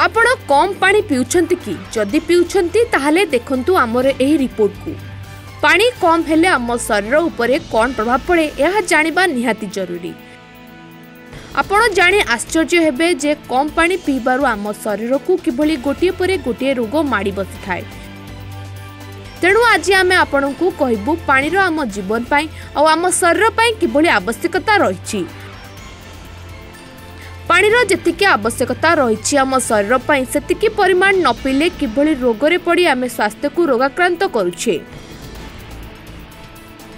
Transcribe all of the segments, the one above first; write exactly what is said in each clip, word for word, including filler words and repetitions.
आपण कम पानी पिउछंती कि जदि पिउछंती ताहले देखंतु आमर एही रिपोर्ट को। पानी कम हेले आम शरीर उपरे कौन प्रभाव पड़े यह जानिबा निहाती जरूरी। आपण जाने आश्चर्य हेबे जे कम पानी पीबारु आम शरीर को किभली गोटे परे गोटे रोग माड़ी बसि थाए। तेणु आज आम आपण को कहबू पानी रो आम जीवन पाई आ आम शरीर पाई किभली आवश्यकता रही। पानीर जेतिकी आवश्यकता रही आम शरीर पर सेतिकी परिमाण न पीले किभली रोगरे पड़ी आम स्वास्थ्य को रोगाक्रांत करुचे।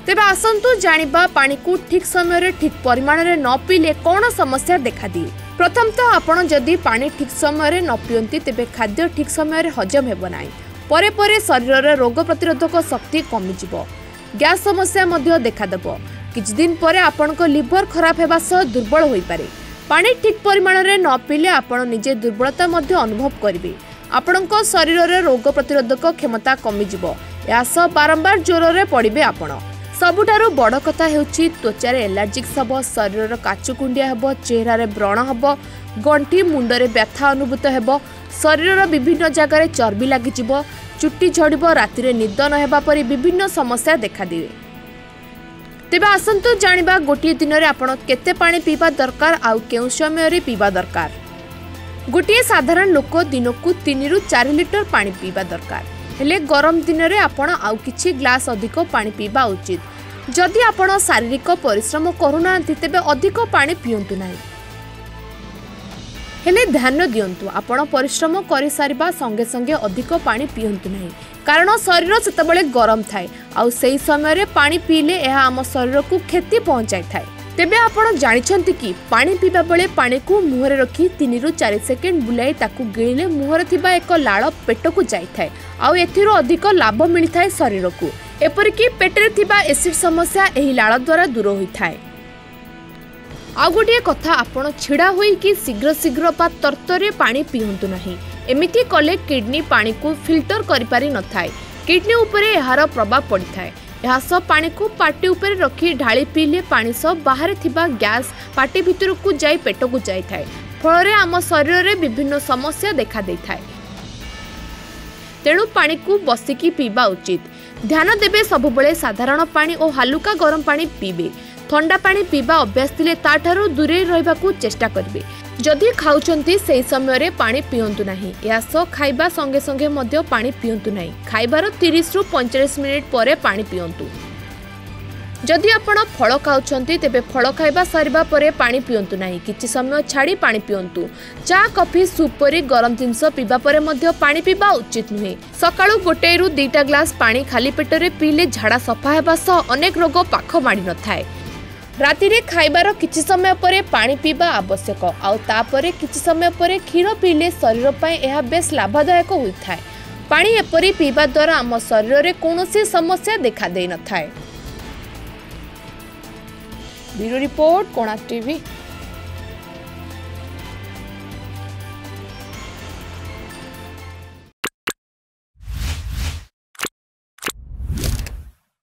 तेबे आसंतु जानिबा पानी को ठीक समय रे ठीक परिमाण रे न पीले कोन समस्या देखा दिए। प्रथमतः आपण जदि पानी ठीक समय रे न पियंती तेबे खाद्य ठीक समय रे हजम हेबो नाही, परे परे शरीर रे रोग प्रतिरोधक शक्ति कमी जिवो, गैस समस्या मध्य देखा देबो, किछ दिन परे आपण को लिवर खराब हेबा सह दुर्बल होई पारे। पानी ठीक परिमाण रे न पीले आपण निजे दुर्बलता मध्य अनुभव करिवे। आपणको शरीर रे रोग प्रतिरोधक क्षमता कमी जिवो, या सब बारंबार जोर रे पड़िबे आपण। सबुठारु बड़ कथा हेउची त्वचा रे एलर्जिक सब, शरीर रे काचुकुंडिया हेबो, चेहरा रे व्रण हेबो, गंठी मुंड रे व्यथा अनुभूत हेबो, शरीर रे विभिन्न जगह रे चर्बी लागि जिवो, चुट्टी झड़िबो, राति रे निद न हेबा परि विभिन्न समस्या देखा दिवे। तेबे आसंतु जानिबा गोटे दिन रे आपण केते पानी पीबा दरकार आउ केउ समय रे पीबा दरकार। गोटे साधारण लोक दिन को तीन रु चार लीटर पानी पीबा दरकार, हेले गरम दिन रे आपण आउ किछि ग्लास अधिक पानी पीबा उचित। जदि आपण शारीरिक परिश्रम करूनांती तेबे अधिक पानी पियंतु नाही, हेले ध्यान दियंतु आपण परिश्रम करि सारिबा संगे संगे अधिक पानी पियंतु नाही, कारण शरीर सेतबेले गरम थाए आउ सेही समय रे पानी पीले यह आम शरीर को क्षति पहुंचाई थाए। तेबे आपण जानिछंती कि पानी पीबा बेले पानी को मुहरे रखी तीन रु चार सेकेंड बुलाई ताकू गिळिले मुहरे थिबा एक लाळ पेट को जाई थाए आउ एथिरो अधिक लाभ मिली थाए शरीर को। एपर कि पेटरे थिबा एसिड समस्या एही लाळ द्वारा दूर होई थाए। आ गोटे कथा आपण छिड़ा होई कि शीघ्र शीघ्र बा तरतरे पानी पियंतु नाही, एमिति कले किडनी पानी को फिल्टर करि पारि न थाए, किडनी उपरे यार प्रभाव पड़ी थाए। यह सब पानी को पाटी उपरे रखी ढाली पीले पानी सब बाहर थिबा गैस पाटी भितर को जाई पेट को जाई थाए, फल रे आम शरीर रे विभिन्न समस्या देखा दे थाए। तेणु पानी को बसिकी पीबा उचित। ध्यान देबे सब बेले साधारण पानी और हलुका गरम पानी पीबे। ठंडा पानी पीबा अभ्यास थिले ताठारु दूरे रहबा को चेष्टा करबे। जदि खाउचंती सेही समय रे पानी पियंतु नाही, या सो खाइबा संगे संगे मध्य पानी पियंतु नाही, खाइबार तीस रु पैंतालीस मिनिट परे पानी पियंतु। जदि आपण फल खाउचंती तेबे फल खाइबा सारिबा परे पानी पियंतु नाही, किछि समय छाड़ी पानी पियंतु। चा कॉफी सूप परे गरम जिंस पीबा परे मध्य पानी पीबा उचित नुहे। सकाळु गोटे रु दुईटा ग्लास पानी खाली पेटरे पीले झाड़ा सफा हेबा सह अनेक रोग पाख माडी न थाए। राति रे खाइबार किछि समय परे पानी पीबा आवश्यक, आउ तापरे किछि समय परे क्षीर पीले शरीर पय एहा बेस लाभदायक होई थाए। पानी एपरि पीबा द्वारा आम शरीर रे कोनोसी समस्या देखा दे न थाए। Bureau report Konark TV.